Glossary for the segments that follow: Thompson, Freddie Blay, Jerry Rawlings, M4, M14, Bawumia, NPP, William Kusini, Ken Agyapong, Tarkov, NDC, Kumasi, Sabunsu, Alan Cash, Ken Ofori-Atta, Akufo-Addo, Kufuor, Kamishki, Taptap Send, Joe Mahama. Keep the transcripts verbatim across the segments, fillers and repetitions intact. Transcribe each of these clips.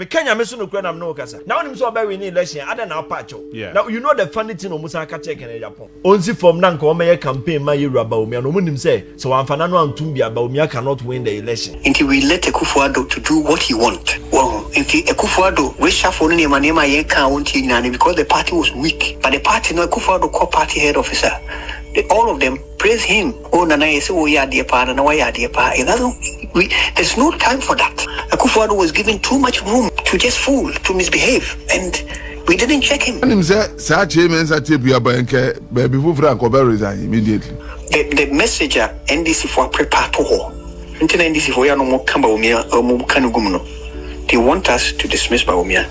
Me Kenya me sunu kwe na mno kasa. Na woni mso we ni election ada na pacho. Now you know the funny thing omusa ka check in Japan. Onzi from na nko me campaign ma yura Bawumia no munim say so amfa na no antum bia Bawumia cannot win the election. Until we let Akufo-Addo to do what he want. Well, until Akufo-Addo reshuffle ni mane ma ye kan won ti na because the party was weak. But the party no Akufo-Addo call party head officer. They, all of them praise him. Oh, Nana, you say, oh, yeah, dear pa, Nana, why, yeah, dear pa. There's no time for that. Akufo-Addo was given too much room to just fool, to misbehave, and we didn't check him. The, the messenger N D C for prepare to war. N D C for no more come Bawumia. They want us to dismiss Bawumia.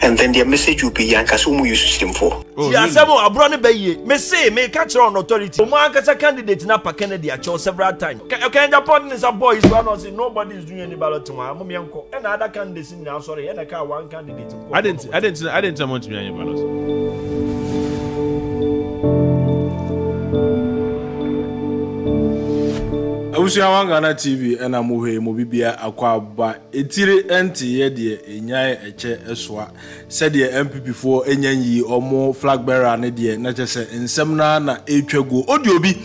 And then their message will be Yankasumu use system for. Yasamo Abrani Baye, me say, may catch on authority. Omankasa candidate Napa Kennedy at your several times. Okay, the point is a boy is one of nobody is doing any ballot to my mummy uncle. And other candidates in now, sorry, and I can't one candidate. I didn't, I didn't, I didn't want to be any ballot. Awanga T V and Amuhe Mobibia Aquaba Etire Enti Yedia Enyai Eche Eswa said the M P P four Enyanyi or more flag bearer Nedia Natchese and Semna na Echego Odiobi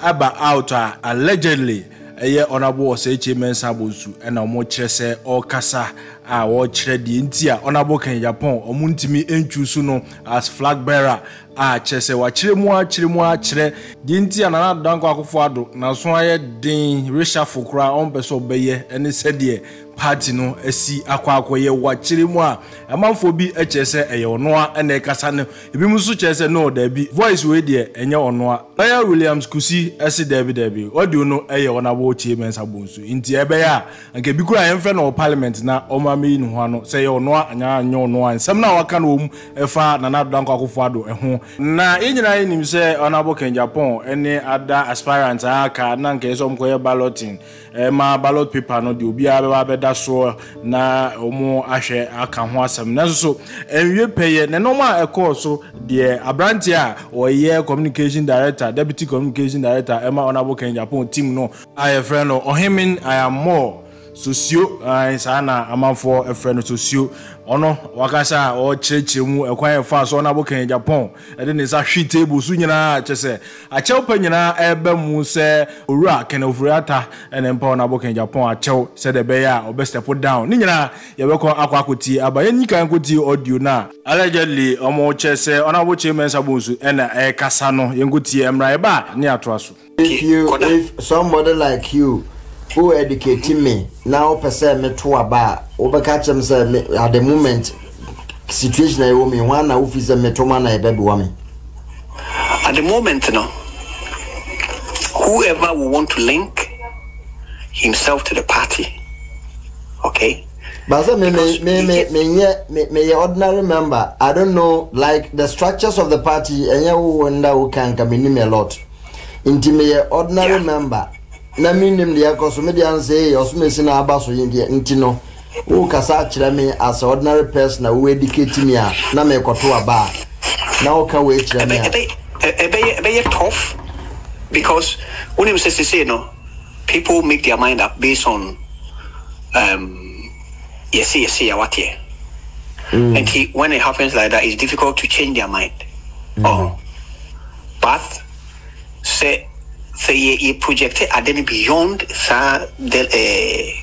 Aba Outa allegedly a year honorable was H M Sabunsu and a more chesse or Casa a watch ready in Tia honorable Ken Agyapong or Muntimi Enchusuno as flag bearer. Ah, chese wa chile mwa chile mwa chile dinti anana danko Akufo-Addo na soaye din resha fukura onpeso beye eni sedie party no esi akwa akoye wa chile mwa amanfobi e chese eye onoa ene kasane ibi musu chese no debi voice we die enye onoa Lawyer William Kusini esi debi debi odi ono eye onabo chairman Sabunsu inti ebe ya nke bikura yenfe na parliament na omami no hano sey onoa anya anya onoa nsem na waka no mu efa nana danko Akufo-Addo ehun na inyina yinim say honorable Ken Agyapong any other aspirants aka na nke so mkoye balloting e ma ballot paper no de obi abeba beda so na omo ahwe aka ho asem na so so enwie peye na normal e call so de abranti a oye communication director deputy communication director e ma honorable Ken Agyapong team no I friend no ohimin I am more socio uh, sana amanfo efre no socio ono wakasa o chechire mu ekwan efa so na bo Ken Agyapong e de ne sa hwi table su nyina a chese a chew pa nyina ebe mu se owura Ken Ofori-Atta ene mpa na bo Ken Agyapong a chew se de be ya obe step down ni nyina ye be ko akwa akoti aba ye nyika nkoti audio na allegedly omo chese ona bo Chairman Sabunsu ene e kasa no ye nkoti emra eba ni ato aso if you if somebody like you who educating me now percent me to aba obekachem say me at the moment situation I me one na office me to man na be be me at the moment no whoever will want to link himself to the party okay but me me me me me ordinary member I don't know like the structures of the party and you and who can come in me a lot into me ordinary yeah. member na minim dia kosomedi anse osumesi na abaso yindie ntino wo kasa kire me as ordinary person who educate me a na me koto aba na wo ka we kire me ebe ye tough because when him says say no people make their mind up based on um yes yes yes what here mm. and he, when it happens like that it's difficult to change their mind mm. oh but say so he, he projected and then beyond sa the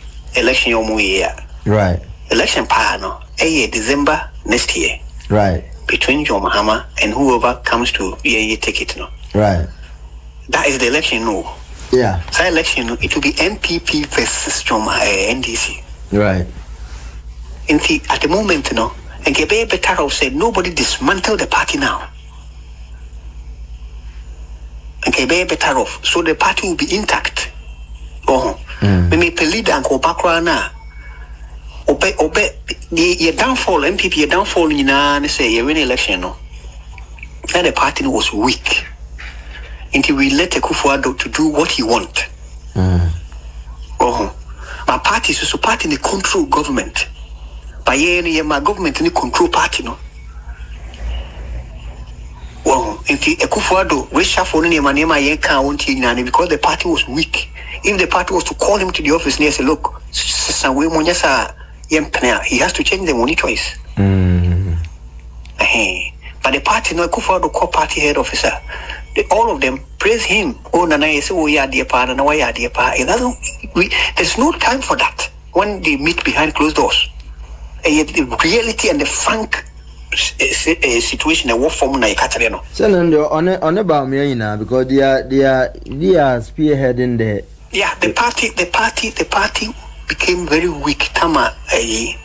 uh, election year. Right. Election power no. A December next year. Right. Between Joe Mahama and whoever comes to yeah, you take it no. Right. That is the election no. Yeah. So election no, it will be N P P versus Joe Mahama, uh, N D C. Right. And see at the moment no, and Gebe Betaro said nobody dismantle the party now. Okay, better off. So the party will be intact. Oh, maybe leader and Kobakwana. Obe, obe, the downfall, M P P, your downfall, you know, say you win election. No, that the party was weak until we let Akufo-Addo to do what he want. Mm. Oh, my party is so party in the control government. By any my government in the control party, no. Well, if the Akufo-Addo reshuffle in my name, I can't because the party was weak. If the party was to call him to the office and say, look, he has to change the money choice. Mm. Hey. But the party, no, Akufo-Addo core party head officer, they, all of them praise him. Oh, Nana, you say, oh, yeah, dear pa, Nana, why, yeah, dear pa. It doesn't, we, there's no time for that when they meet behind closed doors. And yet, the reality and the frank a situation, a war formula, a Catalano. So, on a Bawumia, you know, because they are, they are, they are spearheading the. Yeah, the party, the party, the party became very weak. Tama, a,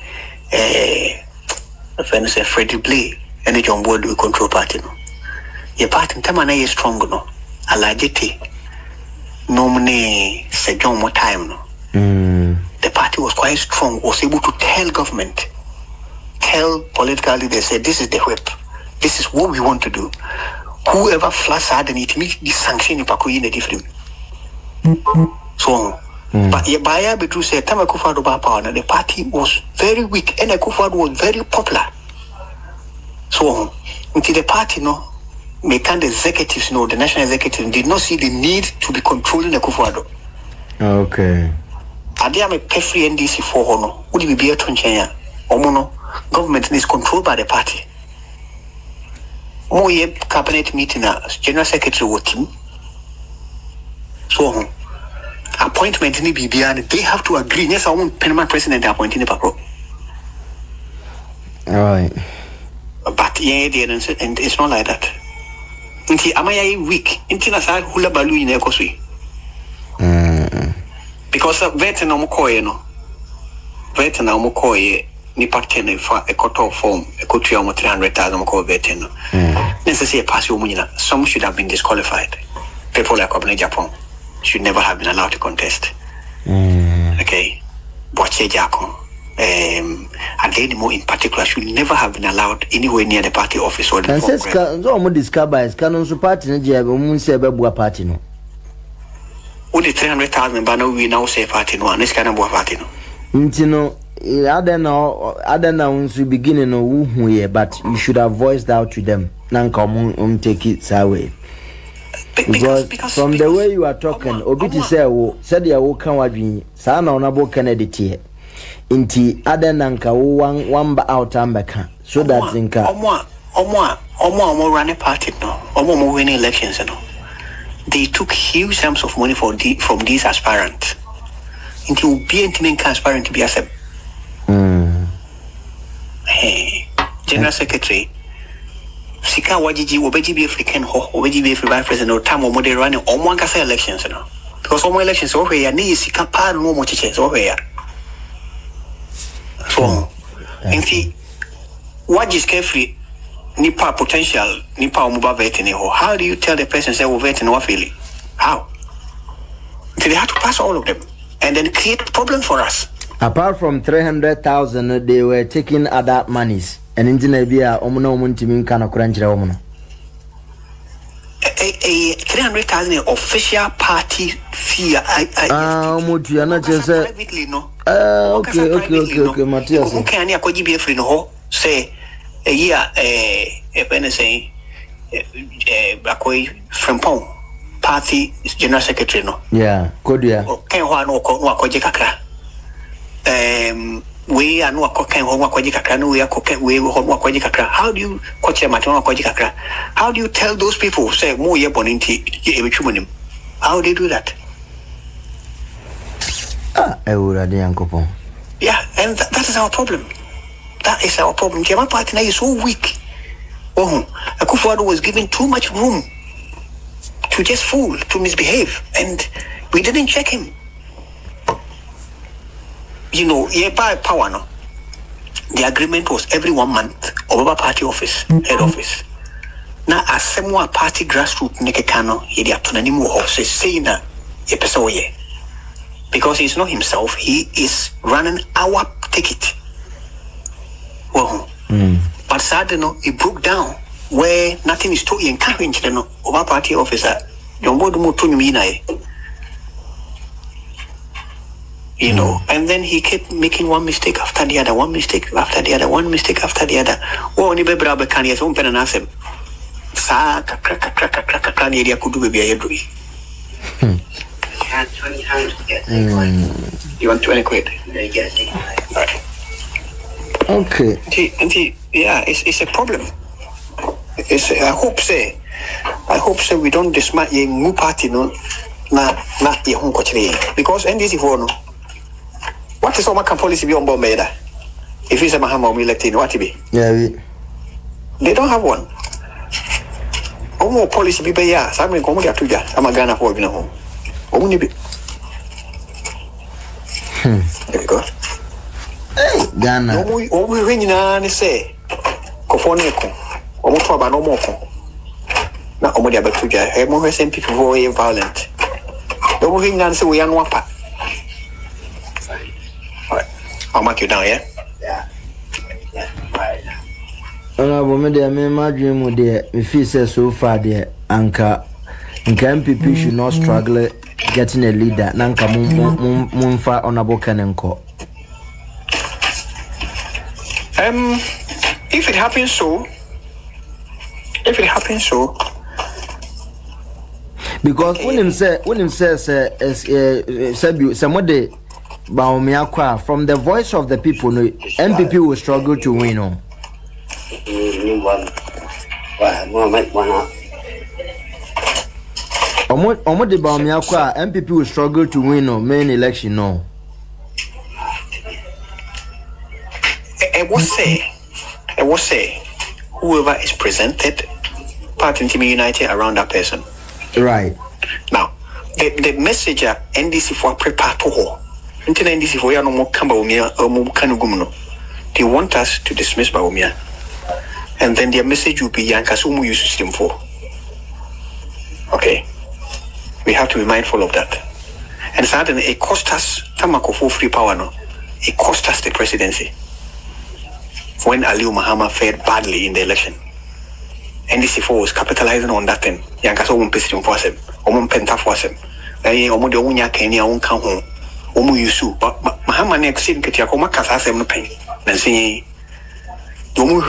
a, a friend said, Freddie Blay. Energy on board we control party no. Your party time na strong no. Alajete nominee sejong more time no. The party was quite strong. Was able to tell government, tell political leaders, said this is the whip, this is what we want to do. Whoever flash hard and it means the sanction you pack in a different. So, but your buyer between say time Akufo-Addo ba power na the party was very weak and Akufo-Addo was very popular. So, until the party, no, Mekan the executives, no, the national executives did not see the need to be controlling the Akufo-Addo. Okay. And they have a perfect N D C for Hono. Would you be able to change? Omono, government is controlled by the party. More cabinet meeting, general secretary with him. So, appointment in the B B N, they have to agree. Yes, I want permanent president appointing the Pakro. All right. But yeah, and it's not like that. Until amaya weak, until I hula balu in ekosui. Because a vet and omokoye no, vet and omokoye ni partene fa ekoto form ekotri omo three hundred thousand omokoye vet no. Necessary pass you money. Some should have been disqualified. People like Ken Agyapong should never have been allowed to contest. Mm. Okay, Boche Agyapong. Um, and then more in particular should never have been allowed anywhere near the party office or the and says party no only three hundred thousand but now we now say party no and this kind of party no no I don't know I don't know to beginning no but you should have voiced out to them nan come on take it away because from the way you are talking Obiti say wo said ya wo kan wadwin sa na onabo Kennedy tie Inti other nanka one one out and back so that's inka Omwa Omwa Omwa Omwa ran a party no Omwa winning elections no they took huge sums of money for the, from these aspirants into be intimate aspirant to be accept. Mm. Hey General mm. Secretary Sika Wajiji Obeji be African ho Obeji be free by president or time Omo they running Omwa Kasa elections no because Omo elections over here ni Sika Par no more changes over here. So, in see, what is carefree? Nipa potential, nipa umuba vetting. How do you tell the person say, "Oh, vetting what feeling?" How? So they had to pass all of them and then create a problem for us. Apart from three hundred thousand, they were taking other monies. And in Zimbabwe, omuno omunti minkana kurangira omuno. A, a, a three hundred thousand official party fee. I, I, ah, omuti anachaza. Privately, no. Uh, okay, okay, okay, okay, Matthias. Okay, I need a G B A friend who say, yeah, eh, if anything, eh, akoi Frimpong party general secretary no. Yeah, good yeah. Okay, who are no akoi kakra. Um, we are no akoi who are akoi kakra. No, we are akoi we who are akoi kakra. How do you coach them at akoi kakra? How do you tell those people say, "Mo ye boninti ye ebichumanim"? How do they do that? Ah, yeah, and th that is our problem. That is our problem. German party now is so weak. Oh, Akufo-Addo was given too much room to just fool, to misbehave, and we didn't check him. You know, he by power now. The agreement was every one month over party office, mm -hmm. head office. Now, as someone party grassroots nekekano, he had to name who says say na a person oye. Because he's not himself, he is running our ticket. Well, mm. But sadly, no, it broke down where nothing is too encouraged. You know, over party officer, you know, and then he kept making one mistake after the other, one mistake after the other, one mistake after the other. Oh, only baby, I can't hear some pen and ask him. Sack, crack, crack, crack, crack, crack, crack, twenty pounds to get mm. You want twenty quid? Yeah, you get a ticket. All right. Okay. And he, and he, yeah, it's, it's a problem. It's, I hope say, I hope say we don't dismantle the new party, no, na na the home country. Because N D C for no, what is our American policy beyond Bawumia? If it's a Mahama elected, what it be? Yeah, we. They don't have one. Omo policy be be ya. Sabi ko mo ya tuja. Amagana for bina home. Omo ni be. Hmm. There we go. Hey, Ghana. Omo omo we ni na ni say. Kofone ko. Omo to ba no mo ko. Na omo dia be tuja. E mo say people who are violent. Omo we ni na say we anu apa. Alright. I'll mark you down, yeah. Yeah. Yeah. Right. Honorable Media, my dream would there if he says so far, dear Anka. And N P P should not struggle getting a leader. Nanka Mumfa, Honorable Kanenko. Um, if it happens so, if it happens so, because when him say, when him says, somebody Bawumia kwa from the voice of the people, N P P will struggle to win on. Omo de Bawumia kwa M P P will struggle to win no main election no. I will say, I will say, whoever is presented, party to be united around that person. Right. Now, the the message N D C for prepare to ho. Until N D C for ya no mo kamba Bawumia mo kanugumno. They want us to dismiss Bawumia. And then their message will be Yankasumu use system four. Okay. We have to be mindful of that. And suddenly it cost us Tamako for free power no. It cost us the presidency. When Aliyu Mahama fared badly in the election. N D C four was capitalizing on that thing. Yankasu Pistim for him. Omun Penta for him. Omodo Unya Kenya own come home. Omu Yusu. But Mahama next in Ketiakoma Kasasem no pain. And see. So, if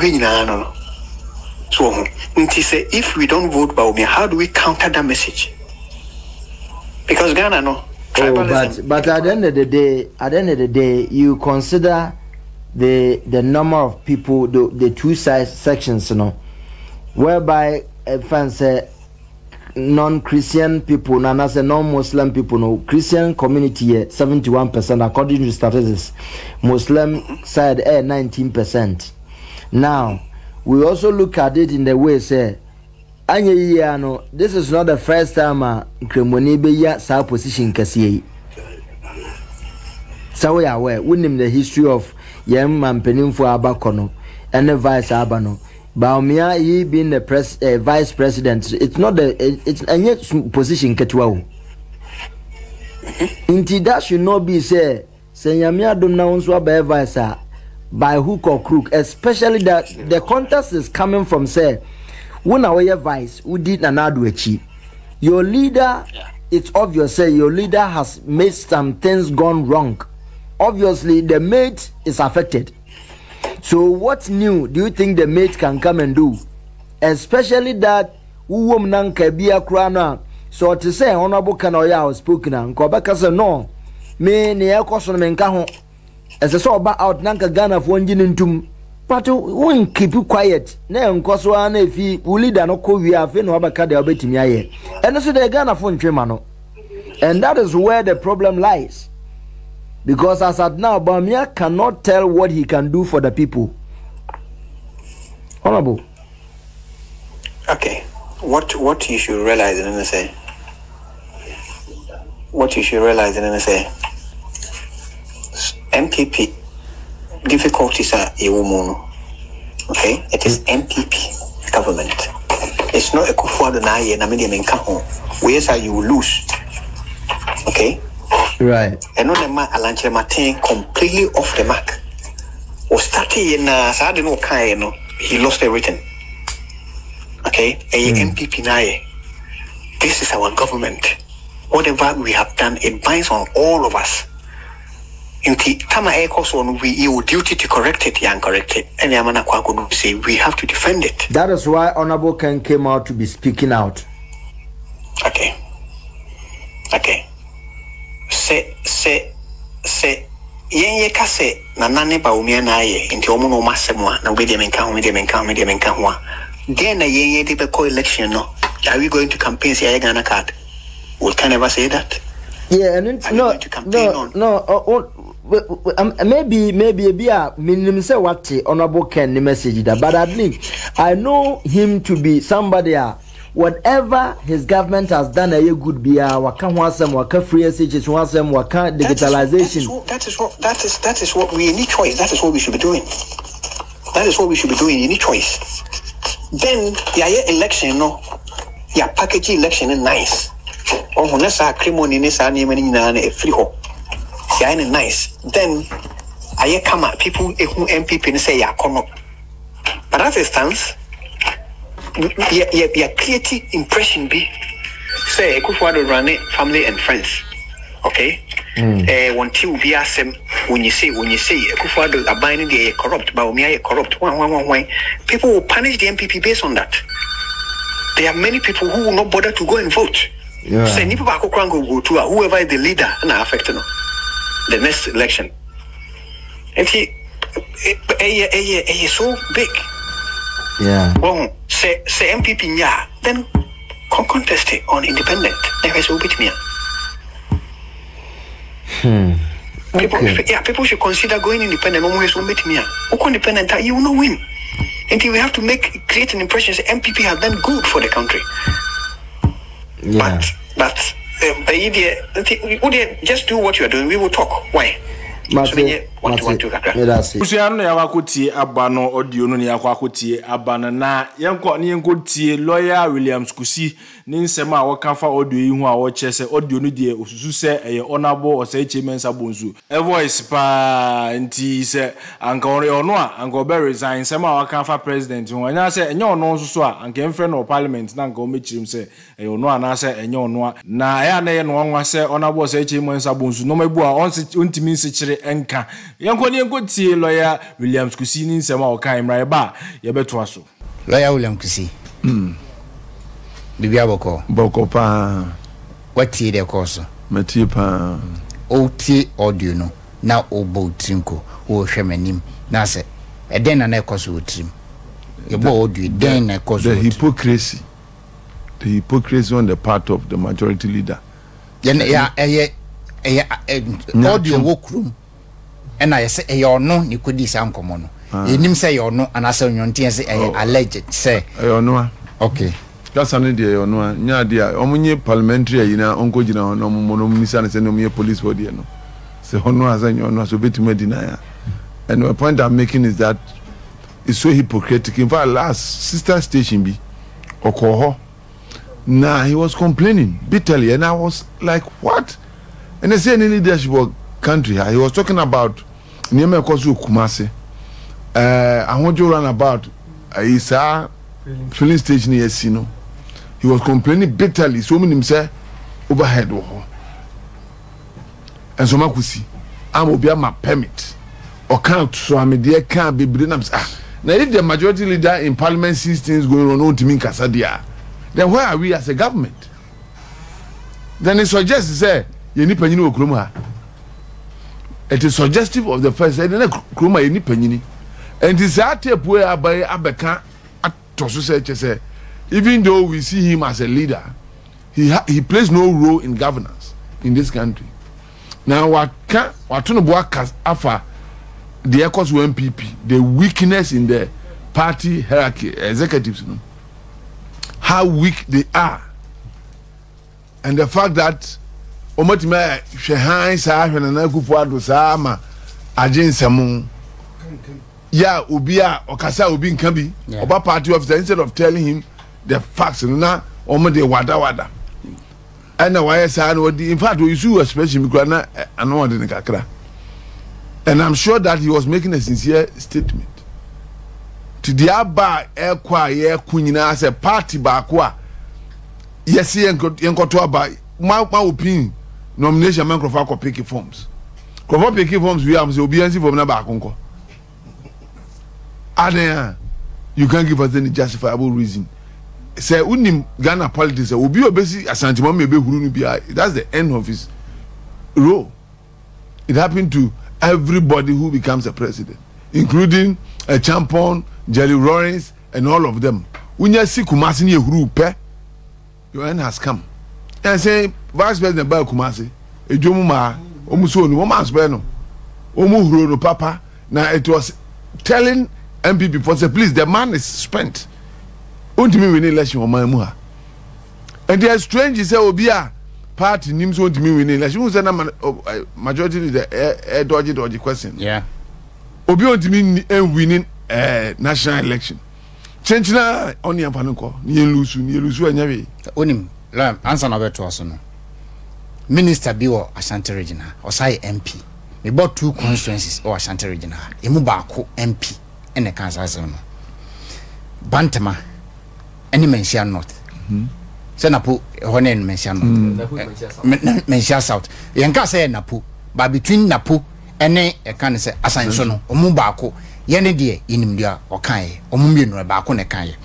we don't vote Bawumia, how do we counter that message? Because Ghana, no. Oh, but but at the end of the day, at the end of the day, you consider the the number of people, the the two size sections, you know, whereby uh, non-Christian people, and as a non-Muslim people, no Christian community, uh, seventy-one percent according to statistics, Muslim side, uh, nineteen percent. Now, we also look at it in the way say, Anya, this is not the first time a Kremoni be ya sa position kasiye. So we are aware. We name the history of Yem Mampenim for Abakono and the Vice Abano. Bawumia he being the pres uh, vice president. It's not the it's any position ketwao. Indeed, that should not be say. Say Yamia don't know unswa by vice. By hook or crook, especially that the contest is coming from say, one away vice who did an adwechi. Your leader, it's obvious say your leader has made some things gone wrong. Obviously, the mate is affected. So, what new do you think the mate can come and do? Especially that woman kebia krana. So to say honorable kanoya was spoken and Kobaka said no, me ne question menkaho. As I saw about out Nanka Ghana for one gin but won't keep you quiet. Nay, Uncle one if he will lead an Oko, we have been over Cadia Betimia. And also the Ghana phone Tremano. And that is where the problem lies. Because as at now, Bawumia cannot tell what he can do for the people. Honorable. Okay. What what you should realize in N S A? What you should realize in N S A? M P P difficulties are a woman. Okay, it is M P P government. It's not a Kufuor na ye na medium in Kahon. Where is you lose? Okay, right. And on the mark, Alanche Martin completely off the mark. Or starting in a sudden okay, no, he lost everything. Okay, a M P P na ye. This is our government. Whatever we have done, it binds on all of us. In the time I course on we owe duty to correct it and correct it. And Yamana Kwaku say we have to defend it. That is why Honorable Ken came out to be speaking out. Okay. Okay. Say say say Ye kase na nane Bawumia na ye inti omo no masemwa na obedi menka ho obedi menka ho obedi menka ho then na ye ye de be co election no are we going to campaign say Ghana card we can never say that yeah and it, no, no no no uh, uh, uh, maybe maybe be a minimum say what honorable Ken message that but I think I know him to be somebody uh, whatever his government has done a good beer, waka wansem, waka free S H S wansem, waka digitalization. That is what that is that is what we need choice. That is what we should be doing. That is what we should be doing. You need choice. Then yeah, election no. Yeah, package election is nice. Oh unless I cream on in a free ho. Yeah, nice. Then I come at people who M P P say yeah come up. But at this stance yeah, yeah, yeah, creative impression be say Akufo-Addo run it family and friends. Okay? Mm. Uh one two be asked them when you say when you say Akufo-Addo abiding they corrupt, Bawumia corrupt, one one one one. People will punish the M P P based on that. There are many people who will not bother to go and vote. Yeah. Say Nipa Akukwango go to whoever is the leader and affect no the next election. And he is so big. Yeah. Well, say say M P P yeah, then con contest it on independent. Never so bit me. Hmm. People, okay. Yeah, people should consider going independent. No more so bit me. Who independent that you will not win. And we have to make create an impression. Say M P P have done good for the country. Yeah. But but the idea just do what you are doing. We will talk. Why? Mate, mate, mate. Kusiano ya wakuti abano odiono ni ya wakuti abana na yanko ni yanko tie Lawyer William Kusini ni nsema wakafa odio yihu a wochese odiono die osusu se eye onabo osei chemensa bonzu e voice pa nti se anka ono a anka obe resign nsema wakafa president wanya se enye ono nsuso a anka mfre no parliament na anka omechirim se eye ono a na se enye ono a na ya na ye no anwa se onabo osei chemensa bonzu no mebu a ontimi se chire enka yanko ni yanko tie Lawyer William Kusini nsema wakaimra eba yebeto aso Lawyer William Kusini mm Bibia boko boko pa wati de koso mati pa oti audio no na obo trinko wo hwemanim na se e den na na koso otrim e bo audio den na koso the hypocrisy the hypocrisy on the part of the majority leader ya ya eh eh audio wo krum e na yese e yo no ni kodi sa nkomo no enim se yo no anase nyonte se eh alleged se yo no okay kasane de ono nya de omunye parliamentary ayina onko gina ono mono minisa ne se no me police for de no se ono azanyo ono so betu medina ya and the point I'm making is that it's so hypocritical. In fact, last sister station bi okoho nah he was complaining bitterly and I was like what and they say in leadership of country he was talking about niema kosu Kumase eh ahonjo run about isa filling station yes you know. He was complaining bitterly, so many himself overhead. And so, I could see, I'm going to my permit. Or can't, so I'm there, can't be brilliant. Now, if the majority leader in parliament sees things going on to me in Kasadia, then where are we as a government? Then it suggests, say, you need Penini Okruma. It is suggestive of the first, and then Kruma, you need Penini. And this attempt where I buy Abeka, say, even though we see him as a leader, he ha he plays no role in governance in this country. Now, what can what after the echoes of M P P, the weakness in the party hierarchy, executives, you know, how weak they are, and the fact that Omotima Shehan Sahar and Akufo-Addo Sama Ajin Samun. Yeah, Ubia or Kasa Ubin Kambi, Oba party officer, instead of telling him the facts, na omo de wada wada. And why say in fact we issue expression because na ano de kakra. And I'm sure that he was making a sincere statement. To the aba e kwa ye kunyina as a party ba kwa. Yes, enkoto aba ma ma opinion nomination man Crawford ko pick forms. Crawford pick forms we am say obiansi form na ba konko. And you can't give us any justifiable reason. Say, unim Ghana politics will be obese as Santimon may be Hurunubi. That's the end of his role. It happened to everybody who becomes a president, including a champion, Jerry Rawlings, and all of them. When you see Kumasi, your end has come. And say, Vice President Bal Kumasi, a Jomuma, Omusu, Omas Beno, Omuhuro, Papa. Now it was telling M P P for say, please, the man is spent. Unti me win election on my muha. And they are strange, he said, Obia, party names won't me win election. Who said, majority is the dodgy, dodgy question. Yeah. Obia won't mean winning a national election. Change na oni amfanoko ni elusu ni elusu anyawe onim la answer na beto aso no minister bi wo Ashanti regional osai M P me bought two constituencies o Ashanti regional emu baako M P ene kansase no bantama ene Mensia north se na po honen Mensia north Mensia south yenka se na po but between na po ene e kan se asanso no omu baako yene die inimdia okaye omumienu baako ne kaye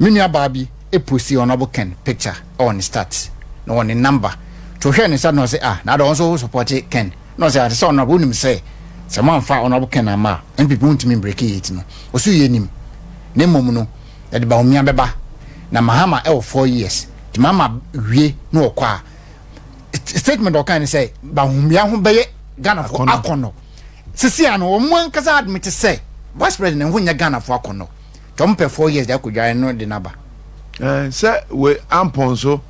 menua baabi e posti honorable Ken picture on start no one number to hwe ne sa no say ah na don so support Ken no say so no bunim say say man fa honorable Ken ama and people want me break it no osu ye nim ne mom no e de Bawumia beba na Mahama e four years ti mama wie no okwa statement okan say Bawumia ho beye Ghana for akono Sisiano, one can admit to say, Vice President, when you're Ghana for Kono, Tom per four years, that could I know the number. Uh, sir, we Amponso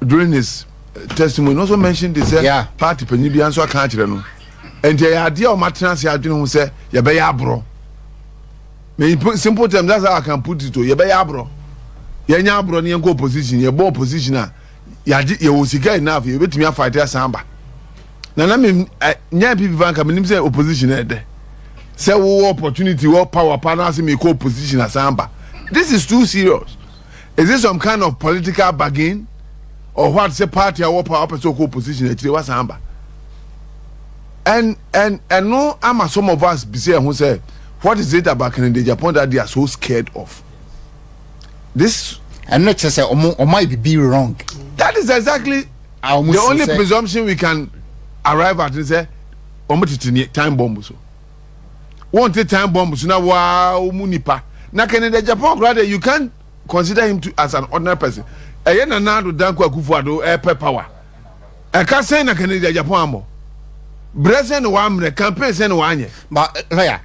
during his testimony also mentioned this yeah. party Penibian so country. And the idea of Martin's Yadin who said, Yabayabro. May you put simple terms, that's how I can put it to Yabayabro. Yanyabro, Yanko position, your ball positioner. You will see enough, you wait to me a fighter samba. Now, I mean, people bank, I mean, say opposition at there. Say, oh, opportunity, oh, power, partners, me call position as amber. This is too serious. Is this some kind of political bargain? Or what, say, party, or power, so called position at was amber? And, and, and no, I'm a some of us be saying, who say, what is it about Ken Agyapong that they are so scared of? This, and not just say, or might be wrong. That is exactly the only presumption we can. Arrive at and say, "Omotiti time bomb so. Want the time bomb so now? Wow, munipa. Now Ken Agyapong rather you can't consider him to as an ordinary person. Aye, na na do danku Akufo-Addo air power. I can't say na Ken Agyapong amo. President wamre campaign say no anye. But lawyer,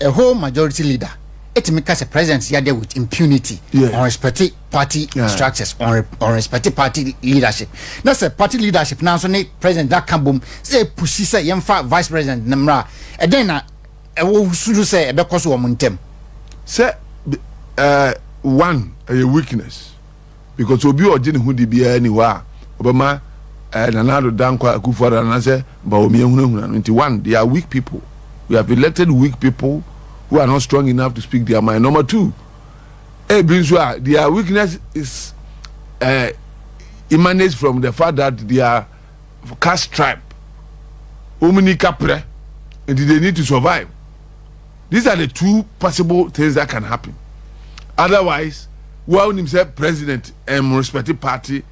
a whole majority leader. It makes a presence here there with impunity yeah. on respected party yeah. structures, on, re on respected party leadership. That's a party leadership. Now, so the president that can boom say, pussy say, young fat vice president, Namra, and then I will say, because we are on them. Say, one, a weakness because Obi Odin who did be anywhere, Obama, and another Danko Akufo-Addo, and I say, Bawumia, one, they are weak people. We have elected weak people. Who are not strong enough to speak their mind. Number two, their weakness is uh, emanates from the fact that they are caste tribe. And they need to survive. These are the two possible things that can happen. Otherwise, well himself president and respective party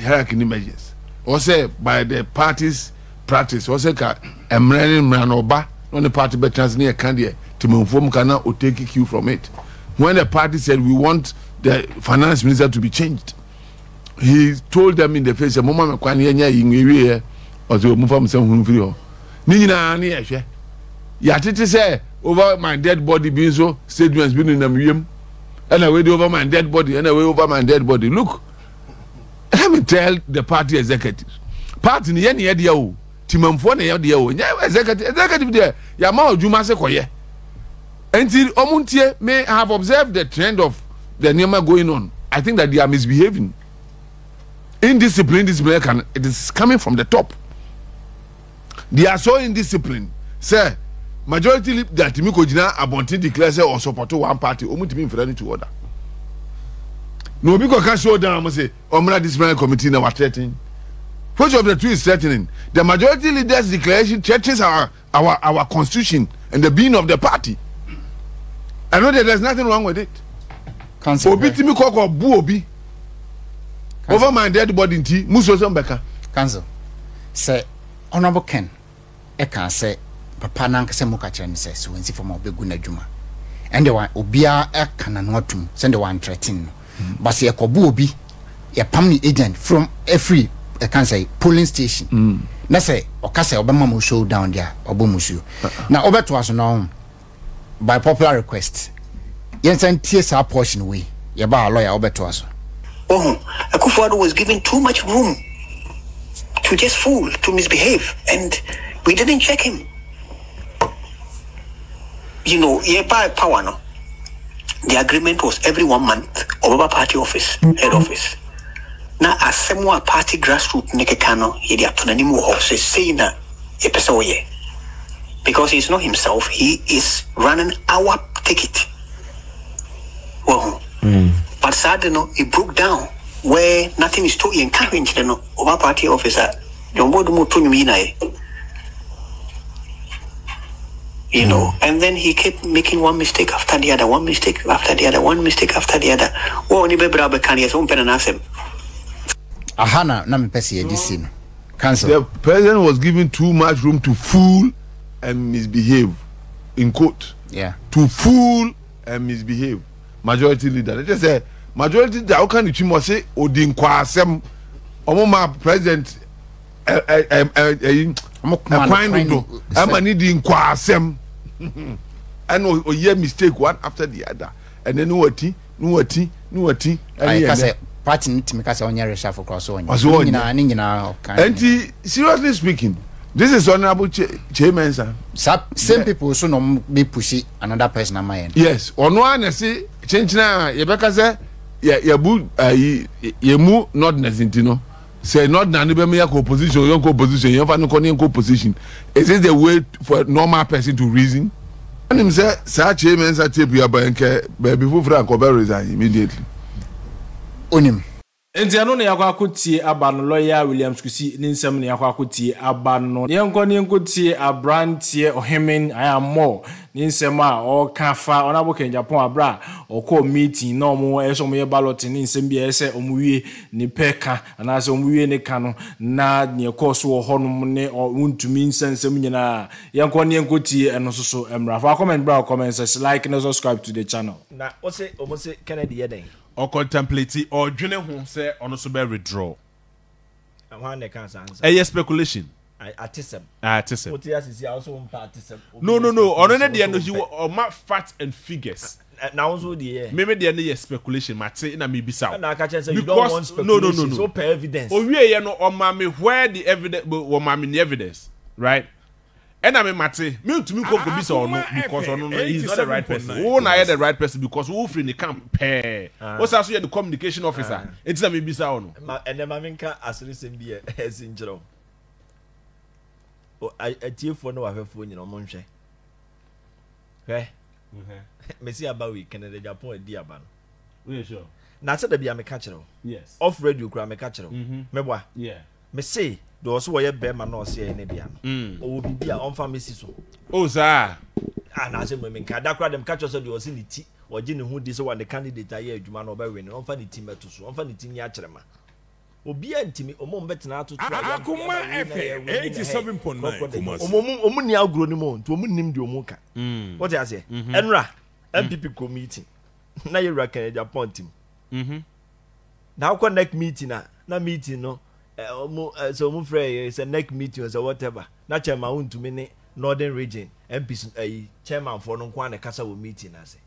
hierarchy emerges. Also by the party's practice, also Mranoba, not the party but Tanzania candidate. To inform Ghana or take cue from it. When the party said we want the finance minister to be changed, he told them in the face, "A moment, I can't hear you. Or to move from some video. Nina, Nina, Yatiti say over my dead body being so statements being in the museum, and I wait over my dead body, and I wait over my dead body. Look, let me tell the party executives. Party ni yani yadi yao, timamfone yadi yao. Yaya executive, executive there. Yamao juma se koye." Until Omuntie may have observed the trend of the Nema going on, I think that they are misbehaving. Indiscipline, discipline, can, it is coming from the top. They are so indisciplined. Sir, majority that Timiko Jina Abonti declares or support one party, Omuntie friendly to order. No, because can show down and say, Omra disciplinary committee now are threatening. Which of the two is threatening? The majority leader's declaration threatens our, our, our constitution and the being of the party. I know that there's nothing wrong with it. Council. Obi Timi Koko Bu Obi. Over my dead body in tea, Muso Zambeka. Council. Say, Honorable Ken, Eka se papa nanka se muka chen se suwensi for mobegu na juma. Ende wa obia eka na notum sende wa threaten. Basi ekobu obi ya pamni agent from every I can say polling station. Mm. Na say okase obama mo show down there obomusu. Na obeto aso na by popular request. Yen send T S R portion we. Ye ba lawyer obeto aso. Oh, Akufo-Addo was given too much room to just fool, to misbehave, and we didn't check him. You know, ye by power no. The agreement was every one month over party office, mm-hmm. head office. Na asemwa party grassroots nekekano yedi atunanimu office say na yepesa oye. Because he's not himself, he is running our ticket. Well, mm. but sadly no, it broke down where nothing is too encouraged no over party officer. You know, and then he kept making one mistake after the other, one mistake after the other, one mistake after the other. Well, ni bebrabe kanias on penanasem. Ahana na mpesi edisi. Cancel. The president was given too much room to fool and misbehave. In quote. Yeah. To fool and misbehave. Majority leader. They just say majority leader. How can you must say Odin Kwasem? Omoma president. Eh eh eh eh eh. Amani Odin Kwasem. And we hear mistake one after the other. And then nuati nuati nuati. I can say. Party need to make us only reshuffle cross on. And seriously speaking, this is honorable chairman, sir. Same people so no be pushy another person on my end. Yes, on one say change na Rebecca say ya ya bu ya mu not nezintino say not na no be me opposition you go opposition you no come go opposition. Is this the way for a normal person to reason? And him say sir chairman sir tape your banker before Frank Ober resign immediately. Onim. Entiano ne yakwa kotie abano lawyer William Kusini ninsem ne yakwa kotie abano. Ye nko ne nkotie abrantie ohemen I am more ninsem a o kafa onabo Ken Agyapong abra okọ meeting na omo eso mo ye ballot ninsem bi ese omuwie ne peka ana se omuwie ne kanu na ne course wo honum ne ontumi nsensem nyina ye nko ne nkotie eno soso emrafa comment bra comment like and subscribe to the channel. Na o se omo se Kennedy ye den or contemplate or journey home say on a withdraw. One answer. A speculation. I artism. Artism. What is also artism. No, no, no. Or the end of you or map facts and figures. Now, so the maybe the end is speculation. Might say in a maybe sound. Because you don't want speculation. No, no, no. So per evidence. Oh, yeah, you know, or mammy, where the evidence, or mammy, the evidence, right? And I mean, Matty, me to me, go to this or no, because or no, he's not the right person. Oh, I had the right person because who free the camp pair. What's also the communication officer? It's not me, Bisa or no. And the Maminka as recent beer as in Jerome. Oh, I deal for no other phone in a month. Okay, Messia Bowie can at the Japon Diaban. We're sure. Not that be a mechanical. Yes. Off radio, grammar mechanical. Meboa. Yeah. Messi. Do also where bear man or say any dear. Oh, be dear, on pharmacy so. Oh, sir. And I said, women can't cry them catch us at the oscillity or Jim who disowned the candidate I heard you man over when on funny team at us, on funny team yachrema. Oh, be anti or more better now to try. Akuma F A eighty seven point nine. Omunia Grunimon to Munim Domoka. What I say? Enra, N P P co meeting. Now you reckon your point him. Now connect meeting, na meeting no. So I'm afraid it's a neck meeting or whatever. Not chairman own to many northern region M P a chairman for no one a castle will meeting as a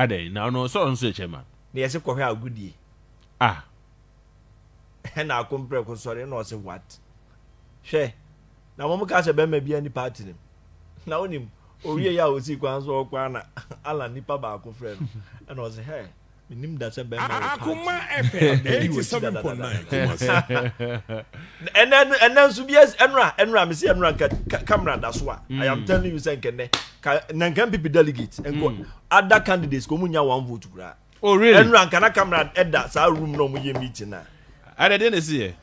are they now no so on say chairman. They say quite a good day. Ah, and I'll compare consortium or say what? Share now. One cast a bear may be any part in him now. Him oh, yeah, I will see Kwan's or Kwana Alan Nipa Barco friend and was a hair. Akuma F M eighty-seven point nine. And then and then Subias Enra Enra Missy Enra camera. That's why I am telling you, saying can can be delegates and go other candidates. Komunya one vote. Oh really? Enra can camera at that our room no we meeting now. I didn't see.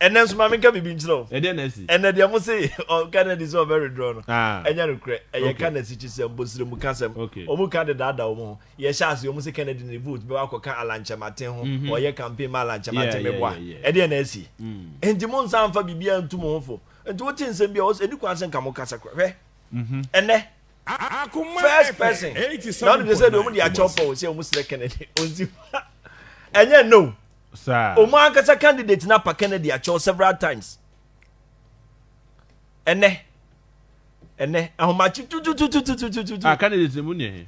And then Sumami can be slow. And then I see. And then they say, "Oh, Canada is all very drawn." Ah. And you cry. And you can't see yourself. But you must say, "Okay." Omu Canada da da omu. You shout, you must say Canada in the vote. But you can't launch a matin. Or you campaign, launch a matin. And then I see. And the month after, we be on two months. And what things in Bios, and you can't send Kamokasa. And then, first person, now they said, only a chopper, say almost like Kennedy. And then, no, sir. Omar Kasa candidate Napa Kennedy, I chose several times. And then, and then, how much you do to do to candidates in Munia?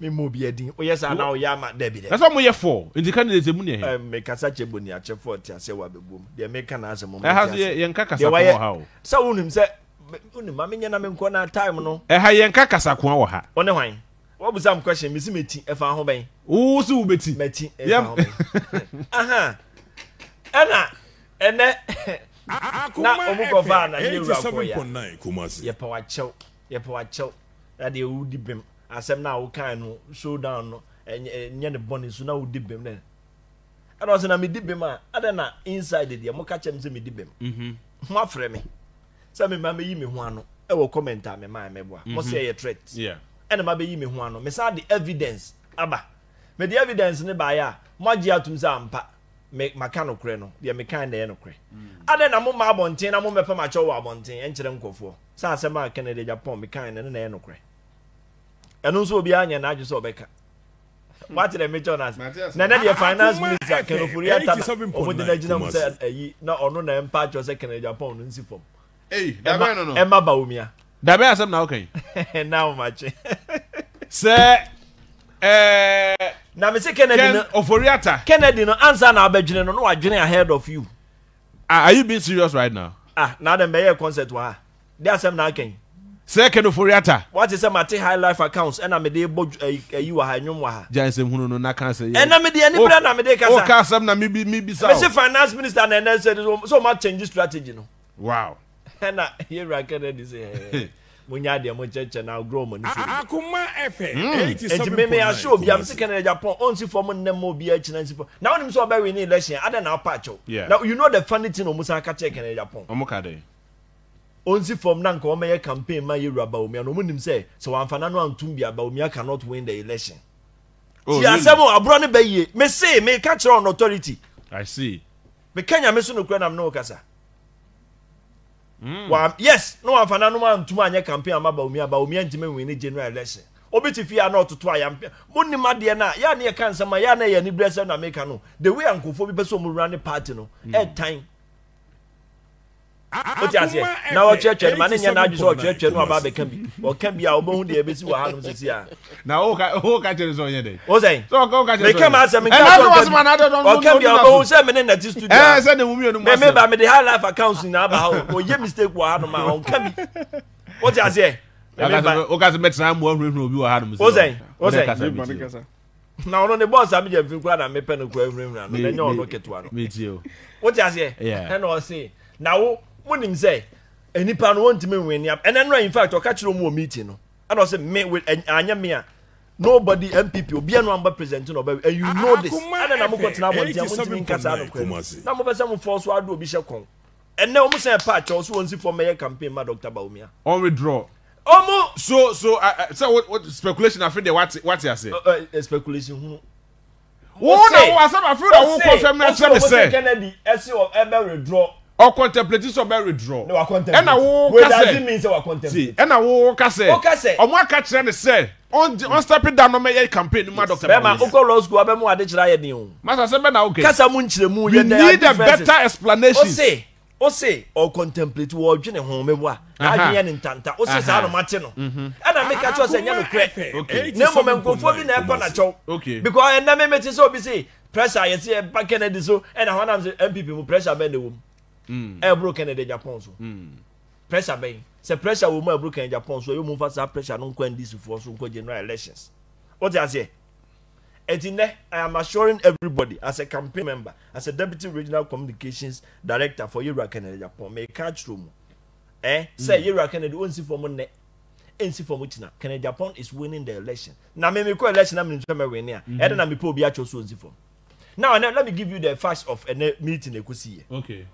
Mimobia, oh, yes, I know Yama Debbie. That's what we are for. In the candidates in Munia, make a such a bunya for Tiasewa boom. They make an answer. I have Yankaka. How? So, him said, Mammy and I'm in corner time. No, a high Yankaka Sakwa. On the wine. What was some question, Miss Mitty, if I obey? Oh, so Mitty, Mitty, yeah. Aha. Anna, and that. Na omuko fa na yewu akoya Kumasi ye powa chew ye powa chew na de wudi bem asem na wo kan no showdown no enye ne boni so na wudi bem na and also na me di bem a ada na inside de mo ka chem se me di bem mhm ho afre me se me ma me yi me ho ano e wo comment am me ma me boa mo se ye threat yeah and ma be yi me ho ano me sa the evidence aba me the evidence ne ba ya mo agi atum sa ampa me maka no kure no de me kan de no kure ada na mo ma abonten na mo mepa ma chew abonten enkyere nkofo sa asem a Ken Agyapong me kan ne na no kure eno so obi anya na adwese obeka what the mejonas na na the finance minister Ken Ofori-Atta obo de gina mo say ayi na ono na empa jo say Ken Agyapong no nsi fom eh da ba no no e ma Bawumia da ba asem na okan na o ma che say eh na me say Kennedy no Ofori-Atta Kennedy no answer na abadwene no no adwene ahead of you. Ah, are you being serious right now? Ah, now the mayor concert wa. They are some now Ken. Say Ken Ofori-Atta. What is say my high life accounts and am dey bo you wa hanyum wa ha. Jansen hunu no na kan say. And am dey any brand am dey kasa. O ka sam na me bi me bi say. Me say finance minister na na say so much change strategy no. Wow. And here we are Kennedy say. Munya dey mo cheche na grow money. Akuma F A eighty-seven. And me me show bi am say Ken Agyapong on see for money mo bi eighty-nine. Now him so be we need election. I don't know patch. Now you know the funny thing omusa ka check Ken Agyapong. Omuka dey. On see from na nko omaye campaign ma ye raba omi an omunim say so amfana no antum bi aba omi cannot win the election. Oh. Ti asemo abro ne ba ye. Me say me catch on authority. I see. Me Kenya me so no kura na no kasa. Mm. Well, yes, no one found one to my campaign about me about me and Jimmy winning general election. Obiti if you are not to try and money, my dear, ya near cancer, my yana, any blessing I make. I know the way Uncle Fobi person will run the party no at time. But yes, now a church and money and I just saw church and about the can be or can be our bone. The abyss will have this year. Now, who catches on your day? Was I so go catch? They come out and I was one other or can be our own seven and that is to send the woman. Remember, I made the high life accounts in Abaho or your mistake were out of my own. What I say? O got to make some one room you had. Was I? Was I? Now on the boss, I'm just glad I made pen and grave room and then you'll look at one. Me too. What I say? Yeah, and I'll say now. When him say, any pan won't me win up, and then in fact, I'll catch no more meeting. No, I don't say me with Anya Mia. Nobody M P P will be a number presenting over, and you know this. I don't know what's now. I'm something Casado Kumasi. Some of some false word will be Shakon. And now, almost a patch also wants it for mayor campaign, my Doctor Bawumia. On withdraw. Oh, so, so, uh, so what, what speculation? I think they what, what you say? Uh, uh, speculation. Who? Oh, no, I'm afraid I won't confirm that. Kennedy, S O ever withdraw. Or contemplate this or very draw. No, I contemplate. And I will doesn't mean so I contemplate. And I will case. Or more catch and say, on stepping down on my campaign, my doctor. Uncle Rose go abemo adechira ye ni. Master Seben na okay. Kasa munchire mu ye dey. We need a better explanation. O say, o say, or contemplate wo dwene ho meboa. Adwen ye ntanta. O say sa no mate no. And I make catch say nya no kre. Okay. Na mo menko fo bi na e ko na chow. Okay. Because na me meti so bi say pressure ye say back Kennedy so and I want am say M P P mo pressure be dey wo. Mm. Ebro Ken Agyapong so. Mm. Pressure ben. Se pressure wo mo Ebro Ken Agyapong so, you move fast pressure no kwa N D C for so kwa general elections. What you say? Etine, I am assuring everybody as a campaign member, as a deputy regional communications director for Yura Ken Agyapong, me catch room. Eh? Say Yura Ken Agyapong si for mo ne. Ensi for mutina. Ken Agyapong is winning the election. Na me me ko election na me nfema we nia. E na me po bi acho so ensi for. Now, let me give you the facts of a meeting e ko see. Okay.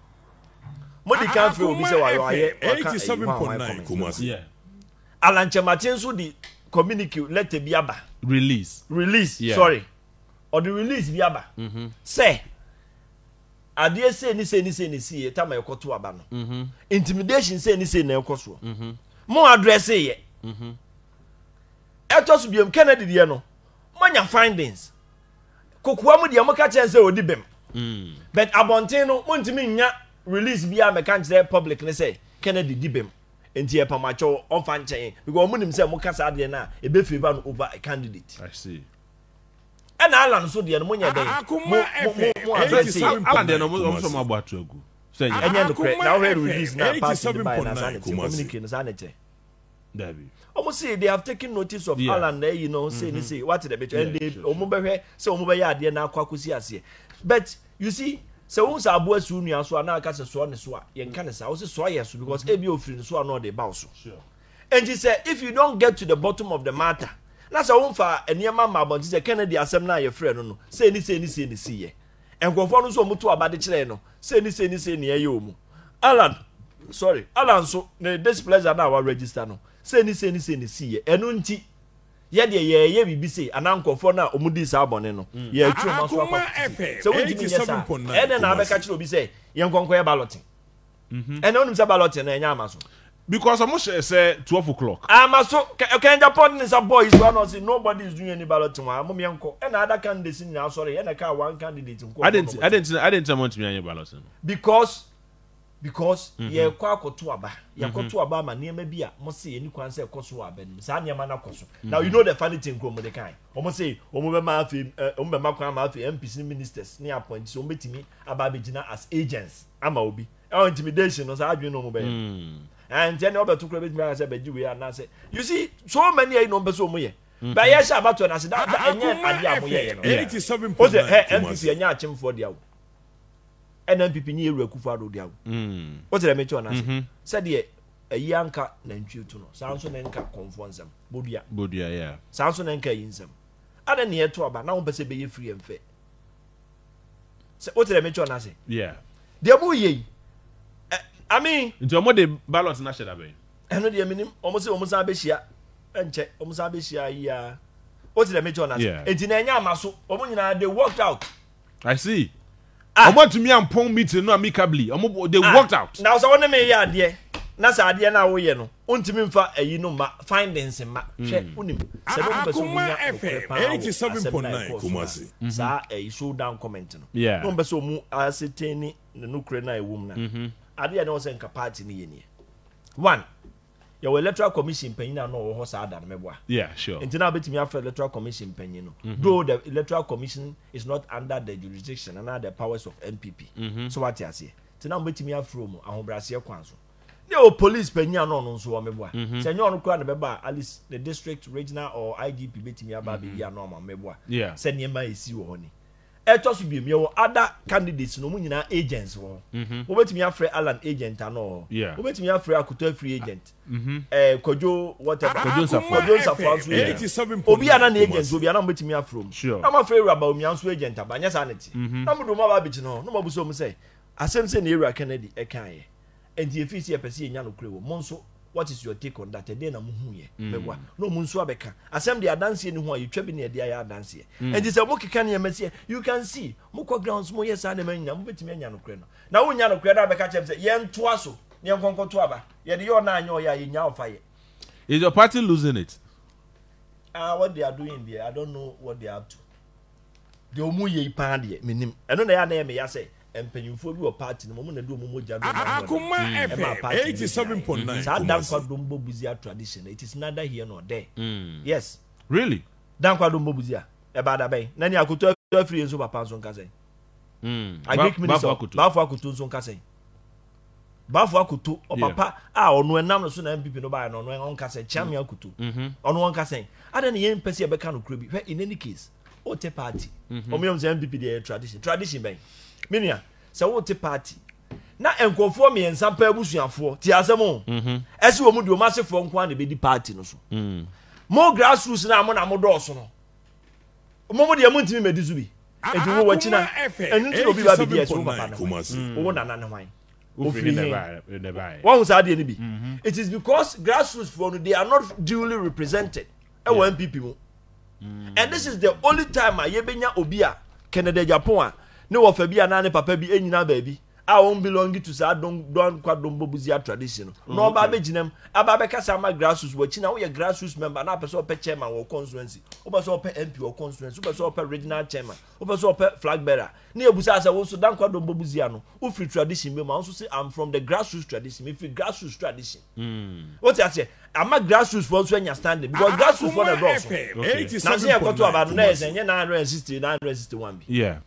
Modi can feel we say why eighty-seven point nine Kumasi. Yeah. Alan Chematin so the communicate let be aba release. Release. Yeah. Sorry. Or the release be aba. Mhm. Mm say Adie say ni say ni say ni see time ekoto aba no. Mhm. Intimidation say ni say na ekoso. Mhm. Mo address ye. Mhm. Etosu biam Kennedy de no. Manya findings. Kokua mu de mo ka chen say odi bem. Mhm. But abonten no mo ntimi nya release bia me kan say public ne say Kennedy di bem. Enti e pamacho on fan chen because mo nim say mo kasa de na e be favor no over a candidate. I see. And Alan so the ammonia day. Almost say they have taken notice of Alan there, you know, saying, say, what the bitch, and they Omuba, so Omuba, dear now, Quacusiasia. But you see, so who's our boy soon, you so now cast a swan and swan, and Canis, I also saw yes, because Abio friends were not the bounce. And she said, if you don't get to the bottom of the matter, that's a for a near mamma, but she's a Kennedy assembly, your friend. No, say any, say any, say any, see. And go for so much about the chileno. Say any, say any, say near you. Alan, sorry, Alan, so the displeasure now are registered. No, say any, say any, say any, see. And unti, yet, yeah, yeah, we be say, and uncle for now, Omudis Aboneno. Yeah, true, so we did seven point nine. And then I'll catch you, be say, young conquer balloting. And on the balloting and Yamaso. Because I must say twelve o'clock. I must so can Japan is a boy is one of nobody is doing any ballot tomorrow. I'm uncle and other candidates in now. Sorry, and I can't one candidate. I didn't, I didn't, I didn't want to be any ballot because because you're quack or two about you're called to about my name. Maybe I must say any cancer cost to Aben Sanya Manacos. Now you know the funny thing from the kind. Almost say, Omoba Mafi, Omoba Mafi, M P C ministers near point. So meeting me about Bijina as agents. I'm a be our intimidation as I do know. And then over to credit me as a bed, we are not say. You see, so many I know, but so many. But yes, I'm about to answer that. I'm N P C for the and N P P near Kufuor the hour. What did I make you answer? Said ye a yanka named you to know. Samson and Cap conforms them. Bodia, Bodia, yeah. Samson and Kayins them. I don't hear to about now, but be free and fair. What did I make you answer? Yeah. Dear boy. I mean, into the balance national away. I know the minimum almost almost ambitious and check almost ambitious. Yeah, what's the major? Yeah, it's in any masso. They walked out. I see. I want to me and Pong meeting no amicably. They walked out now. So, on me, yeah, dear. That's idea now. You know, untiming for a you know, findings and map. Unim, eighty seven point nine. Kumasi, sir, a showdown commenting. Yeah, number so mu as it any the Ukraine woman. I didn't know saying capacity in one, your electoral commission penina no horse other mebwa. Yeah, sure. And then I bet me after electoral commission penino. Though the electoral commission is not under the jurisdiction and under the powers of N P P. So what you say? Then I bet me after from a Brasil Council. No police penina no so mebwa. Senor no kwa mebwa at least the district regional or I G P bet me about be ya normal mebwa. Yeah. Send your money see honey. Etos will be me or other candidates no many agents or wait me afraid Alan agent and all. Yeah. Wait me afraid I could tell free agent. Mm-hmm. Eh Kojo whatever Kojo Kojo Safran eighty-seven. Obi an agent obi an wait me afrom. Sure. I'm afraid about me anso agent abanya sanity. Na me do ma ba bit no. No ma buso me say. Asem say na era Kennedy e kan ye. And the office here person nya no krewo. Monso what is your take on that? Then I'm who ye. Mewa. No munso abeka. Asem the dance ni ho a twebe na dia ya dance ye. And they say moki kan ye mesi. You can see moko grounds mo yes an man nyam betime anya no kre no. Na wo nya no kre na abeka chem say ye nto aso, ye nkonko to aba. Ye de yo na anya o ya ye nya ofa ye. Is your party losing it? Ah uh, what they are doing there? I don't know what they are up to. They omu ye pa de menim. Eno na ya na me ya say and penyufo bi o party no mo na do mo moja do Akuma F M eighty-seven point nine Sadam kwadombo buzia tradition it is neither here nor there. Yes, really dan kwadombo buzia e ba da ben na ni akoto free enzo papa nzo nka sen mm agric minister bafu akoto nzo nka sen bafu akoto o papa a ono enam no so na M P P no ba no ono nka sen chami akoto ono nka sen ada na ye mpese e be ka no kro bi in any case o te party o me nzo M P P dey tradition tradition ben Minya, so what a party. Now, and conform me and some pebbles you are for Tiazamon. As you would do massive from one to be the party. More grassroots now, I'm on a Dawson. Moment, you want to be Medisubi. And you know what you know, and you will be like the S one. One and mine. What was I did? It is because grassroots for they are not duly represented. And one people. And this is the only time I have been Obia, Ken Agyapong. no of be anane papa be any na baby. I won't belong to Sad don't don't quite don't bobuzia tradition. No babaginem, Ababeka Sama grassroots, watching our grassroots member, and I saw per chairman or constituency, oversaw per M P or constituency, oversaw per regional chairman, oversaw per flag bearer. Near Busasa also don't quite don't bobuziano. Ufri tradition, but also say I'm from the grassroots tradition, if grassroots tradition. What I say? I'm a grassroots for when you're standing because grassroots for the dogs. Nothing I got to about nine and nine resisted, nine resisted one. Yeah.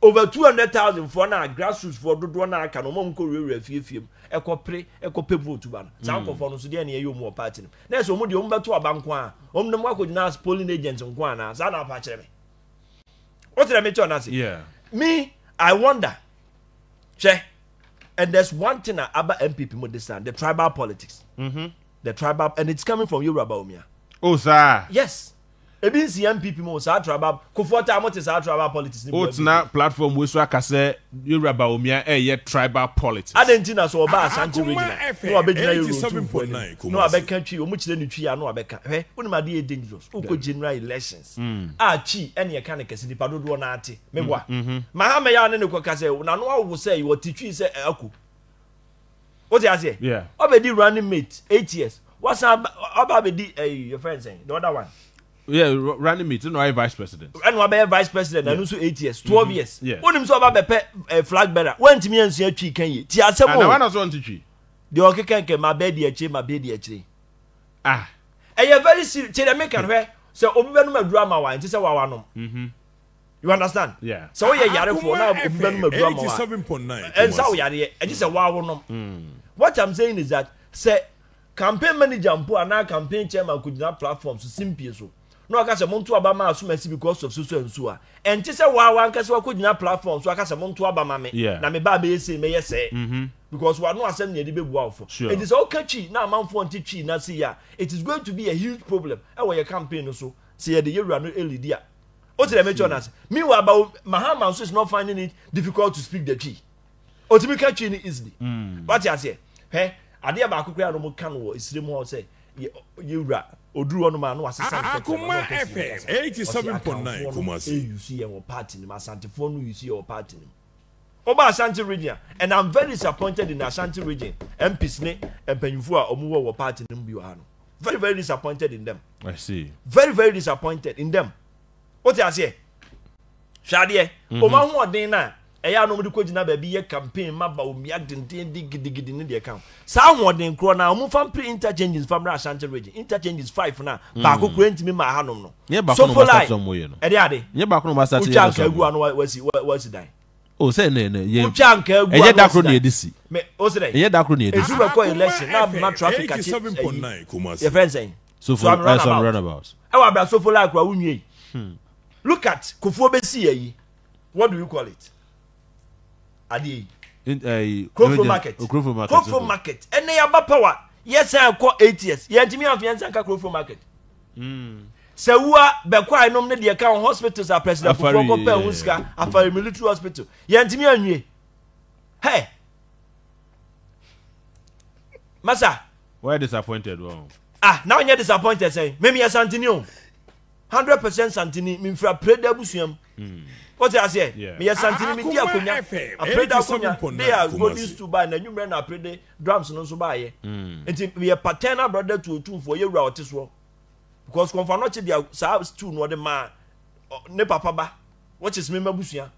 Over two hundred thousand for now grassroots for do do na aka no mom ko rewe afie fiem e ko pre e ko people to ban san ko for no so de na yeyum o party no na so omo de omo beto abanko a omo no ko na polling agent nko ana san na pa kire me o tire me chona say yeah me I wonder che and there's one thing about M P P mo this time the tribal politics mhm the tribal and it's coming from Yoruba Bawumia oh sir yes Ebi si M P P mo sa tribal Kufuor ta mo te sa tribal politics ni. O na platform we so aka se Lawyer Bawumia e ye tribal politics. Adentina so oba Asante regional. No abegina Euro. No abeka twi o mu kire nitwi ya no abeka. Hwe, woni ma dey dangerous. O ko general elections. Ah chi ene ye kan kesi nipa dodo na ate. Mebwa. Mahama ya ne ne ko kase na no awu se yo titwi se aku. What you say? Yeah. Obedi running mate eight years. What's ababedi eh your friend saying? The other one. Yeah, running meeting or vice president. And what about vice president? And also eight years, twelve years. Yeah. When him so about a flag bearer, when to me and see tree can you? Tia seven. And one also on to tree. The okay can get my bed here, my bed here. Ah. And you're very serious. They make and where so Oberman drama wine. This is our one. You understand? Yeah. So we are yard for now. Oberman drama. Eighty-seven point nine. And so we are here. And this is our one. What I'm saying is that say campaign manager and poor and our campaign chairman could not platforms to simple so. No, I can't say Montu Abama assume because of social and so on. And this is why one can't say we could not platform. So I can't say Montu Abama me. Yeah. Na me ba be say me yes eh. Mhm. Because we are not assembling the baby wow for. It is okay chi na man for chi na say ya. It is going to be a huge problem. I want your campaign also. Say the year no early dia. What the mention us. Meanwhile, Mahama also is not finding it difficult to speak the chi. Or to be catch in easily. But you say, eh? Ade ba akokura no mo kan wo isrem ho say yewura oduru onu ma no asante Akuma F M eighty-seven point nine Kumasi you see your party in Asante for no you see your party oba Asante region and I'm very disappointed in Asante region M Ps ne empanyufu a omuwo wo party no bi wa no very very disappointed in them I see very very disappointed in them what you say shade o ma ho odin na eya no mudi kogina ba bi ye campaign ma ba o mia denden digdigidi ne de kan sa hoden kro na mo fam pre interchanges fam ra Ashanti region interchanges five na ba ko kro ntimi ma hanom no ye ba ko no masata mo ye no e de ade ye ba ko no masata ye so o chanka no wasi wasi dan o se ne ne ye o chanka agua e ye da kro ne edisi me o se dai e ye da kro ne edisi e ko election na ma traffic at seven point nine Kumasi your friend saying so for some runabouts e wa bra so for like wa wunye look at Kufuor be see yi what do you call it Adi. Kufuor market. Kufuor market. Kufuor market. Ene yaba power. Yes, I call eight years. Yes, me and fiance can Kufuor market. Hmm. Se uwa bekwa inom ne de ka hospitals are president for compare unska afari military hospital. Yes, me anwe. Hey. Masa. Why disappointed wrong? Ah, now you disappointed say. Me me Santini o. one hundred percent Santini me fra pray da busuam. Hmm. What I say? Me yes, Santini me dia konya. I pray that konya. They are going to buy na new men na pray the drums no so buy. Enti me paternal brother to two for you route so. Because confanoche dia serves two no the man ne papa ba. What is me mabusia?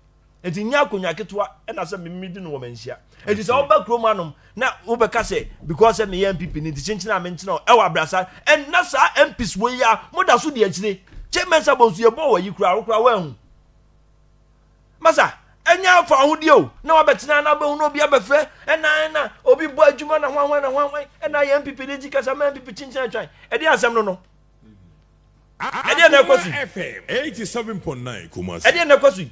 Enti nya konya ketwa e na say me midi no manhia. Enti say oba krom anom na obeka say because me M P P ni di chinchi na me ntina e wa brasa and na sa M Ps we ya moda so dia chire. Chairman sabonsu ye bo wa yikura wokura wa hu. Masa, enya fa hudio na wabetina na behu no bia befe ena ena obi bo adwuma na hwanwan na hwanwan ena ye M P P de jika sa M P P chinchin twan e de asem no no e de na kwasu F M eighty-seven point nine Kumasi e de na kwasu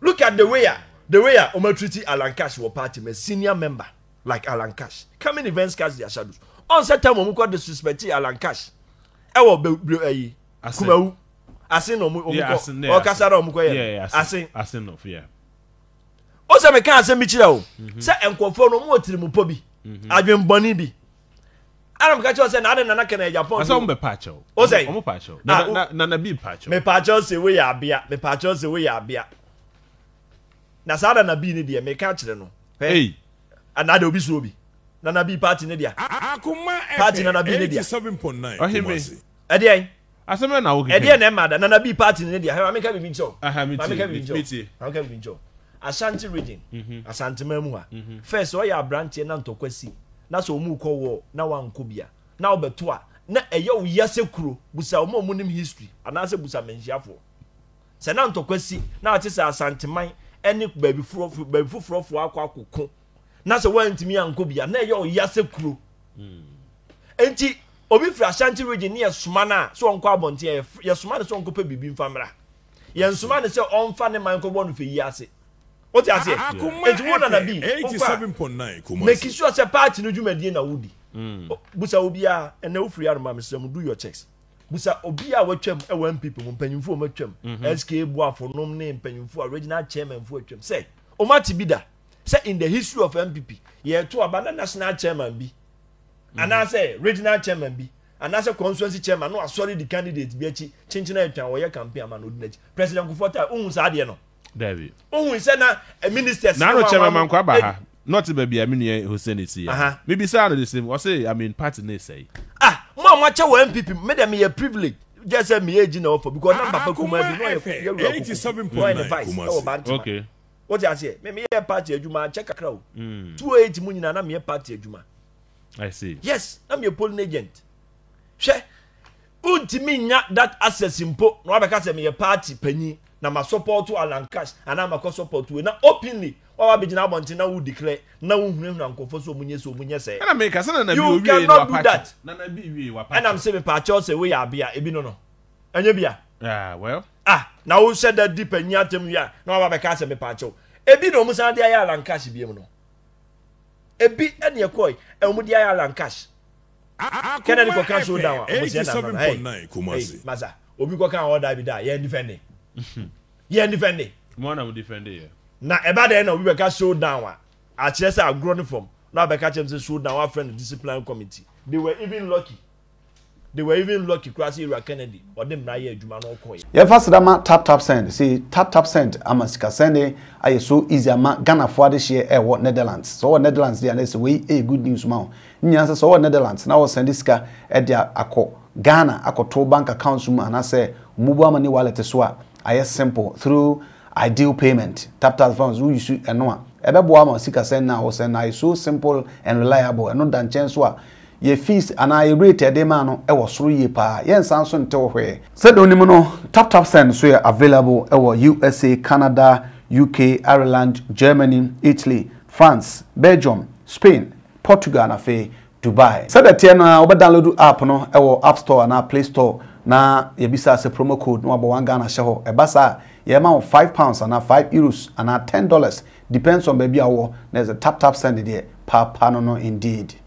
look at the way the way omatriti Alan Cash were party me senior member like Alan Cash coming events cast their shadows on set time omuko disrespect Alan Cash e wo eyi kumawu asin no mu omuko o kasara omuko ye asin asin no yeah o se me kan asin mi kire o se enkofo no mu otiri mu po bi adwen boni bi ara me ka che o se na ade nana Ken Agyapong aso mbe pacho o se omu pacho na na na bi pacho me pacho se we ya bia me pacho se we ya bia na sada na bi ne de me ka kire no hey anade obi so obi na na bi party ne dia akuma party na na bi ne dia seven point nine ohime adien asema na wogi adien na mada na na bi party ne dia ha me ka bi binjo aha me ti ha ka bi binjo ashanti reading ashanti mamu ha first o ya brantie na ntokwasi na so mu ko wo na wanko bia na obeto a na eya wo yase kuro busa mo mo nim history anase busa menjiafo se na ntokwasi na ati sa ashanti man any baby fro baby fro fro akwa kokon na se wantimi anko bia na eya wo yase kuro enti obi fra ashanti region ne soma na so onko abonte ye soma na so onko pe bibi mfamra ye soma na se onfa ne man ko bonu fe yi ase what you say enti wona na bi eighty-seven point nine kuma make sure say party no dwumadie na wodi busa obi a na ofri aroma mesem do your checks busa obi a watwam e wan people mpanyimfo matwam sk buafo nom ne mpanyimfo original chairman fo atwam say o mati bida say in the history of N P P ye to abana national chairman bi and I say regional chairman bi and I say constituency chairman no sorry the candidate bi achi chinchina atwan we campaign man odinachi president Kufuor ohun sa de no David ohun say na ministers na no chairman man kwa ba ha not baby aminu hosenity aha maybe say the same or say I mean party na say ah mo mo che we N P P me dem ye privilege just say me age na for because number pa kuma bi no eighty-seven point nine okay what you say me me party adwuma check kakra o two eighty mu nyina na me party adwuma I see. Yes, I'm your polling agent. She, unti that access impo. No, I because I'm your party penny. Now my support to Alan Cash, and I'm a support to. Now openly, or I be now wanting now who declare now who name and confess so many so many say. And I make us and I be we. You cannot do that. And I'm saying party say we are biya. Ebi no no. And you biya. Ah well. Ah, now who said that deep penny atem biya? No, I because I'm party. Ebi no musa di ya Alan Cash biya no. Ebi eni ekoi emudi ya lankash kenani ko kan so down eighty-seven point nine Kumasi maza obi ko kan order bi da ye defend ye defend mo na we defend ye na eba de na obi be ka so down wa a chese agro form na be ka chem se so down wa friend discipline committee they were even lucky they were even lucky Kwasi Ira Kennedy or dem na ye adwuma no ko ye ye fasadama tap tap send see tap tap send amasika send aye so easy ama Ghana for the share e what Netherlands so what Netherlands there say we a good news ma nyansa so what Netherlands now send sika e dia akọ Ghana akoto bank account mu ana say mobile money wallet so a aye simple through ideal payment tap tap funds we use e no a ebe boa ma sika send na o send na so simple and reliable and no dan chance so ye fees and I rated them man e was through ye pa yen sanson to where said only mono tap tap send so available our U S A Canada U K Ireland Germany Italy France Belgium Spain Portugal na fe Dubai said that na oba download app no our app store na play store na ye bisa se promo code no abo wanga na sheho e basa ye ma five pounds and five euros and ten dollars depends on baby awo there's a tap tap send there pa pa no no indeed